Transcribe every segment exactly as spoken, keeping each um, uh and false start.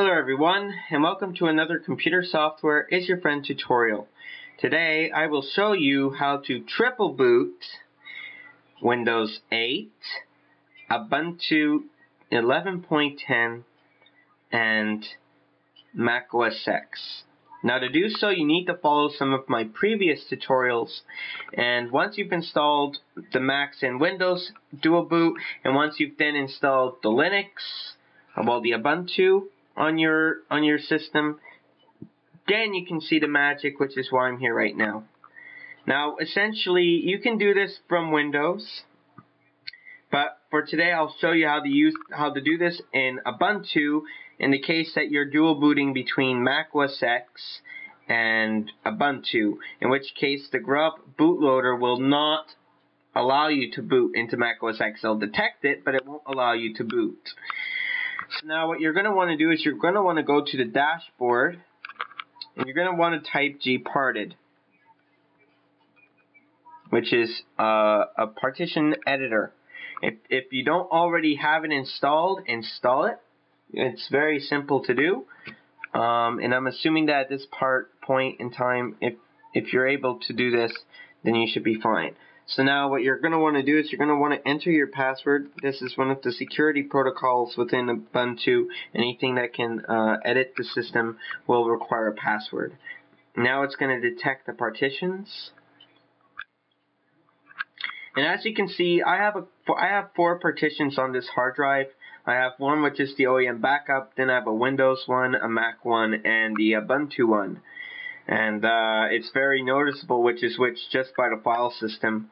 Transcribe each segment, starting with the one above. Hello everyone, and welcome to another Computer Software is Your Friend tutorial. Today I will show you how to triple boot Windows eight, Ubuntu eleven point ten, and Mac O S X. Now to do so you need to follow some of my previous tutorials, and once you've installed the Macs and Windows dual boot, and once you've then installed the Linux, well the Ubuntu, on your on your system, then you can see the magic, which is why I'm here right now. Now essentially you can do this from Windows, but for today I'll show you how to use how to do this in Ubuntu in the case that you're dual booting between Mac O S X and Ubuntu, in which case the GRUB bootloader will not allow you to boot into Mac O S X. It'll detect it, but it won't allow you to boot. Now what you're going to want to do is you're going to want to go to the dashboard, and you're going to want to type GParted, which is uh, a partition editor. If, if you don't already have it installed, install it. It's very simple to do. Um, and I'm assuming that at this part point in time, if, if you're able to do this, then you should be fine. So now what you're going to want to do is you're going to want to enter your password. This is one of the security protocols within Ubuntu. Anything that can uh, edit the system will require a password. Now it's going to detect the partitions. And as you can see, I have, a, I have four partitions on this hard drive. I have one which is the O E M backup, then I have a Windows one, a Mac one, and the Ubuntu one. And uh, it's very noticeable which is which just by the file system.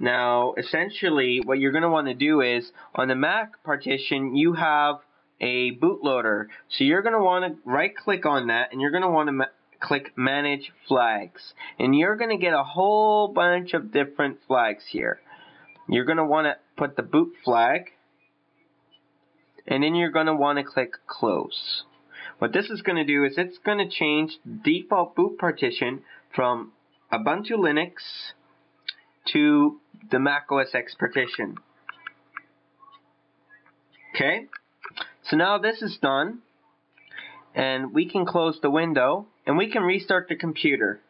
Now essentially what you're going to want to do is on the Mac partition you have a bootloader, so you're going to want to right click on that and you're going to want to ma click manage flags, and you're going to get a whole bunch of different flags here. You're going to want to put the boot flag, and then you're going to want to click close. What this is going to do is it's going to change the default boot partition from Ubuntu Linux to the Mac O S X partition. Okay, so now this is done, and we can close the window and we can restart the computer.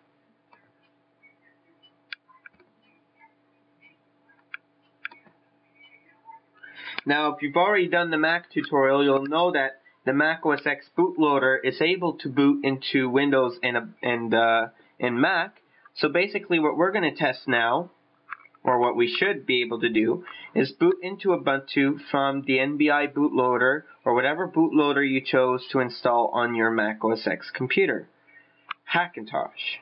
Now if you've already done the Mac tutorial, you'll know that the Mac O S X bootloader is able to boot into Windows and and uh, and Mac. So basically, what we're going to test now, or what we should be able to do, is boot into Ubuntu from the N B I bootloader or whatever bootloader you chose to install on your Mac O S X computer, Hackintosh.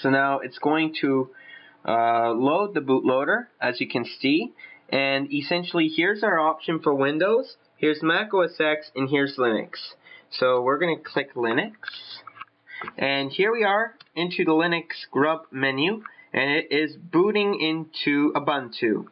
So now it's going to uh, load the bootloader, as you can see. And essentially, here's our option for Windows, here's Mac O S X, and here's Linux. So we're going to click Linux. And here we are into the Linux GRUB menu, and it is booting into Ubuntu.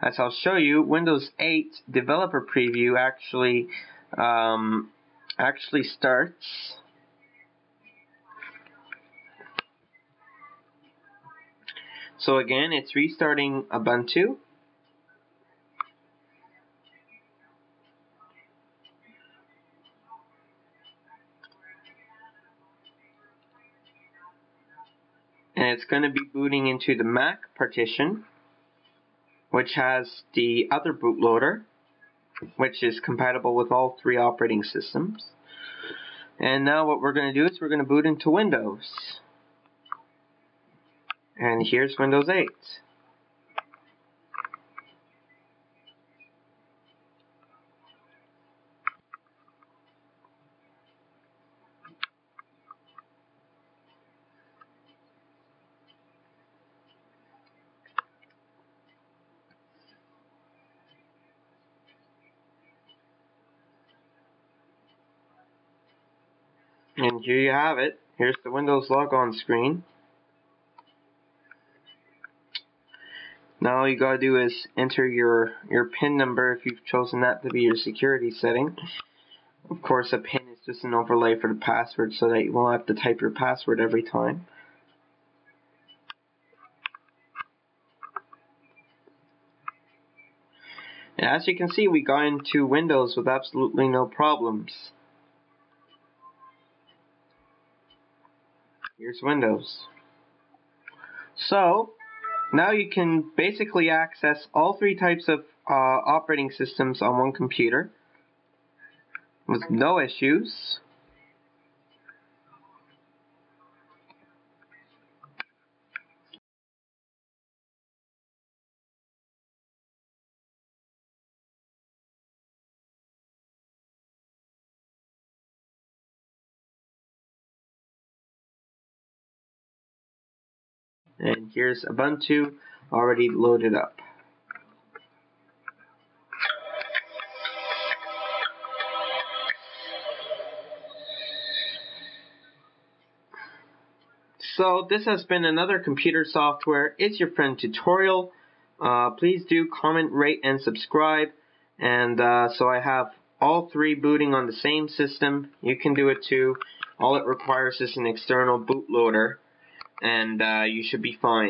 As I'll show you, Windows eight Developer Preview actually um, actually starts. So again, it's restarting Ubuntu. And it's going to be booting into the Mac partition, which has the other bootloader, which is compatible with all three operating systems. And now what we're going to do is we're going to boot into Windows. And here's Windows eight. And here you have it. Here's the Windows logon screen. Now all you gotta do is enter your your PIN number if you've chosen that to be your security setting. Of course, a PIN is just an overlay for the password so that you won't have to type your password every time. And as you can see, we got into Windows with absolutely no problems. Here's Windows. So now you can basically access all three types of uh, operating systems on one computer with no issues. And here's Ubuntu already loaded up. So this has been another Computer Software It's Your Friend tutorial. Uh, please do comment, rate, and subscribe. And uh, so I have all three booting on the same system. You can do it too. All it requires is an external bootloader. And uh, you should be fine.